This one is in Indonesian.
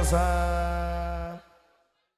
rasa.